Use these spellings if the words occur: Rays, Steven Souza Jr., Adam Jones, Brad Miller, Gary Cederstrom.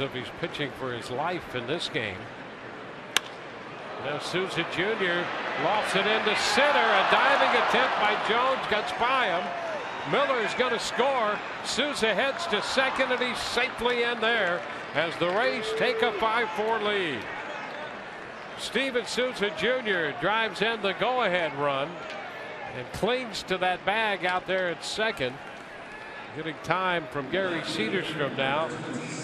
If he's pitching for his life in this game. Now Souza Jr. lofts it into center. A diving attempt by Jones gets by him. Miller is going to score. Souza heads to second, and he's safely in there as the Rays take a 5-4 lead. Steven Souza Jr. drives in the go-ahead run and clings to that bag out there at second. Getting time from Gary Cederstrom now.